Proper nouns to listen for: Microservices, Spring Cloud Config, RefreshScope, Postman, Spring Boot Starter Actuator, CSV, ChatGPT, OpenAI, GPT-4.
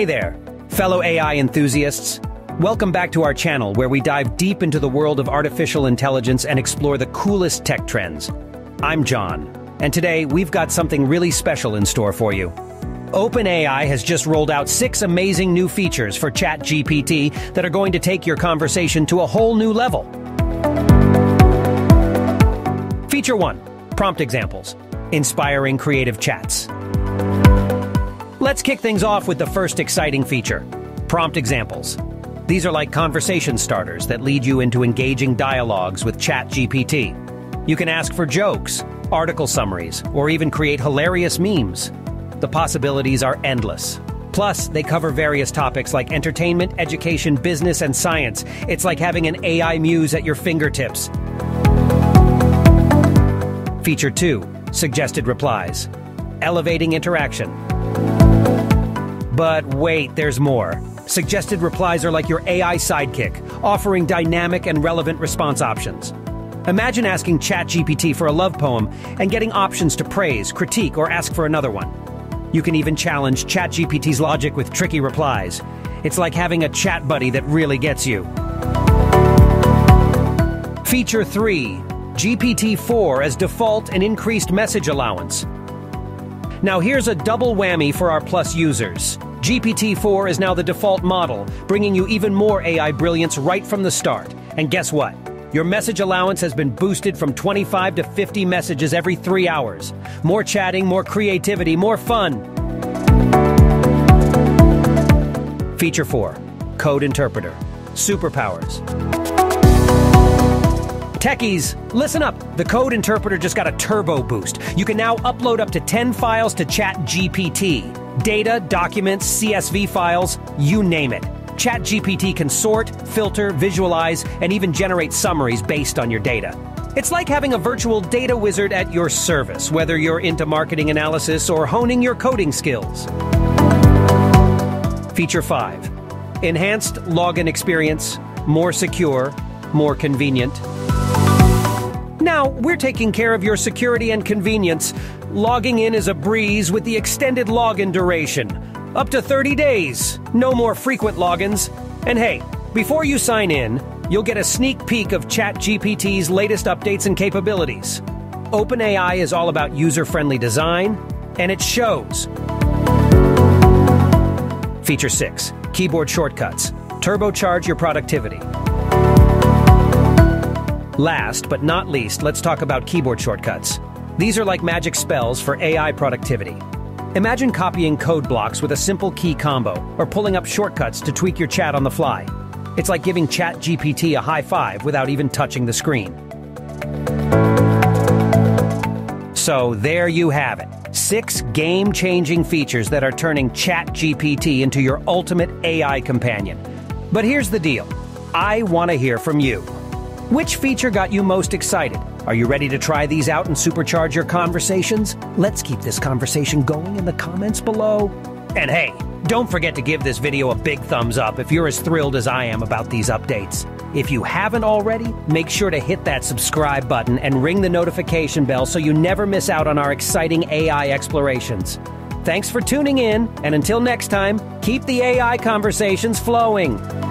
Hey there, fellow AI enthusiasts. Welcome back to our channel where we dive deep into the world of artificial intelligence and explore the coolest tech trends. I'm John, and today we've got something really special in store for you. OpenAI has just rolled out 6 amazing new features for ChatGPT that are going to take your conversation to a whole new level. Feature 1. Prompt examples. Inspiring creative chats. Let's kick things off with the first exciting feature, prompt examples. These are like conversation starters that lead you into engaging dialogues with ChatGPT. You can ask for jokes, article summaries, or even create hilarious memes. The possibilities are endless. Plus, they cover various topics like entertainment, education, business, and science. It's like having an AI muse at your fingertips. Feature 2, suggested replies. Elevating interaction. But wait, there's more. Suggested replies are like your AI sidekick, offering dynamic and relevant response options. Imagine asking ChatGPT for a love poem and getting options to praise, critique, or ask for another one. You can even challenge ChatGPT's logic with tricky replies. It's like having a chat buddy that really gets you. Feature 3, GPT-4 as default and increased message allowance. Now here's a double whammy for our Plus users. GPT-4 is now the default model, bringing you even more AI brilliance right from the start. And guess what? Your message allowance has been boosted from 25 to 50 messages every 3 hours. More chatting, more creativity, more fun. Feature 4, Code Interpreter. Superpowers. Techies, listen up. The Code Interpreter just got a turbo boost. You can now upload up to 10 files to ChatGPT. Data, documents, CSV files, you name it. ChatGPT can sort, filter, visualize, and even generate summaries based on your data. It's like having a virtual data wizard at your service, whether you're into marketing analysis or honing your coding skills. Feature 5. Enhanced login experience. More secure, more convenient. Now, we're taking care of your security and convenience. Logging in is a breeze with the extended login duration. Up to 30 days. No more frequent logins. And hey, before you sign in, you'll get a sneak peek of ChatGPT's latest updates and capabilities. OpenAI is all about user-friendly design, and it shows. Feature 6, keyboard shortcuts. Turbocharge your productivity. Last but not least, let's talk about keyboard shortcuts. These are like magic spells for AI productivity. Imagine copying code blocks with a simple key combo, or pulling up shortcuts to tweak your chat on the fly. It's like giving ChatGPT a high five without even touching the screen. So there you have it. 6 game-changing features that are turning ChatGPT into your ultimate AI companion. But here's the deal. I want to hear from you. Which feature got you most excited? Are you ready to try these out and supercharge your conversations? Let's keep this conversation going in the comments below. And hey, don't forget to give this video a big thumbs up if you're as thrilled as I am about these updates. If you haven't already, make sure to hit that subscribe button and ring the notification bell so you never miss out on our exciting AI explorations. Thanks for tuning in, and until next time, keep the AI conversations flowing.